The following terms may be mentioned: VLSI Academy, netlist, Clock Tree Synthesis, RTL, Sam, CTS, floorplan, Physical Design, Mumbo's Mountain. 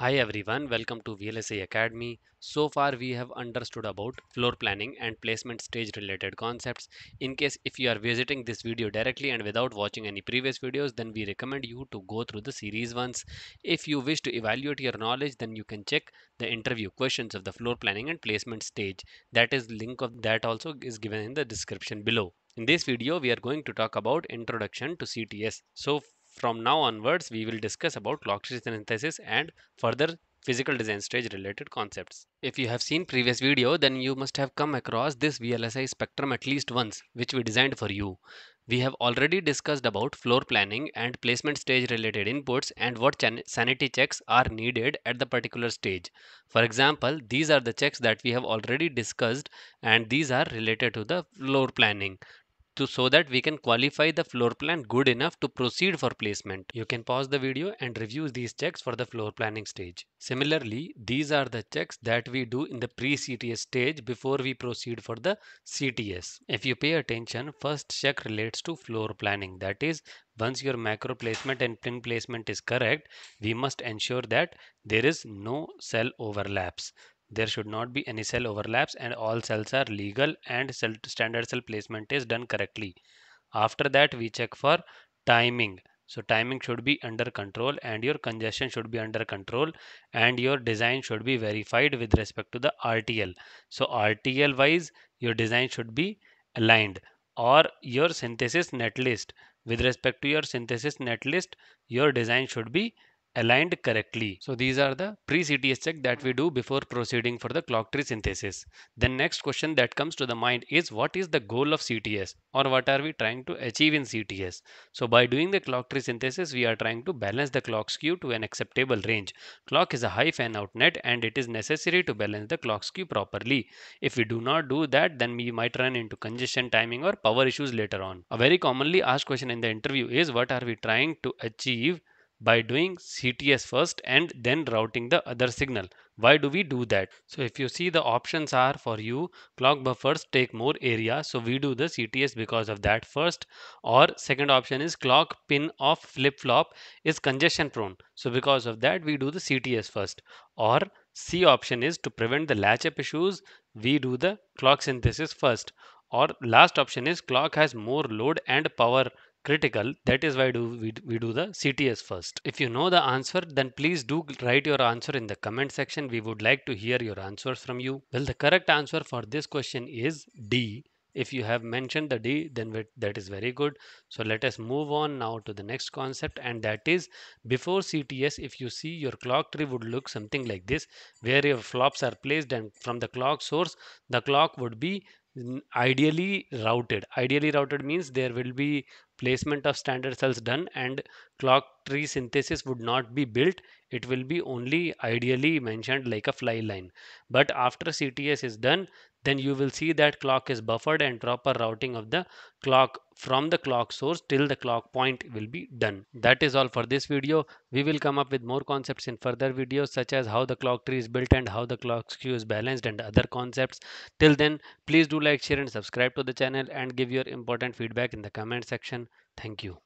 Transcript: Hi everyone, welcome to VLSI Academy. So far we have understood about floor planning and placement stage related concepts. In case if you are visiting this video directly and without watching any previous videos, then we recommend you to go through the series once. If you wish to evaluate your knowledge, then you can check the interview questions of the floor planning and placement stage. That is link of that also is given in the description below. In this video we are going to talk about introduction to CTS. So from now onwards, we will discuss about clock tree synthesis and further physical design stage related concepts. If you have seen previous video, then you must have come across this VLSI spectrum at least once, which we designed for you. We have already discussed about floor planning and placement stage related inputs and what sanity checks are needed at the particular stage. For example, these are the checks that we have already discussed, and these are related to the floor planning, so that we can qualify the floor plan good enough to proceed for placement. You can pause the video and review these checks for the floor planning stage. Similarly, these are the checks that we do in the pre-CTS stage before we proceed for the CTS. If you pay attention, first check relates to floor planning. That is, once your macro placement and pin placement is correct, we must ensure that there is no cell overlaps. There should not be any cell overlaps and all cells are legal and standard cell placement is done correctly. After that, we check for timing. So timing should be under control and your congestion should be under control and your design should be verified with respect to the RTL. So RTL wise, your design should be aligned, or your synthesis netlist. With respect to your synthesis netlist, your design should be aligned correctly. So these are the pre-CTS check that we do before proceeding for the clock tree synthesis. The next question that comes to the mind is, what is the goal of CTS, or what are we trying to achieve in CTS? So by doing the clock tree synthesis, we are trying to balance the clock skew to an acceptable range. Clock is a high fan out net and it is necessary to balance the clock skew properly. If we do not do that, then we might run into congestion, timing or power issues later on. A very commonly asked question in the interview is, what are we trying to achieve by doing CTS first and then routing the other signal? Why do we do that? So if you see, the options are for you, clock buffers take more area, so we do the CTS because of that first. Or second option is, clock pin of flip-flop is congestion prone, so because of that we do the CTS first. Or C option is, to prevent the latch-up issues, we do the clock synthesis first. Or last option is, clock has more load and power critical, that is why we do the CTS first. If you know the answer, then please do write your answer in the comment section. We would like to hear your answers from you. Well, the correct answer for this question is D. If you have mentioned the D, then that is very good. So let us move on now to the next concept, and that is, before CTS, if you see, your clock tree would look something like this, where your flops are placed, and from the clock source the clock would be ideally routed. Ideally routed means there will be placement of standard cells done and clock tree synthesis would not be built. It will be only ideally mentioned like a fly line. But after CTS is done, then you will see that clock is buffered and proper routing of the clock from the clock source till the clock point will be done. That is all for this video. We will come up with more concepts in further videos, such as how the clock tree is built and how the clock skew is balanced and other concepts. Till then, please do like, share and subscribe to the channel and give your important feedback in the comment section. Thank you.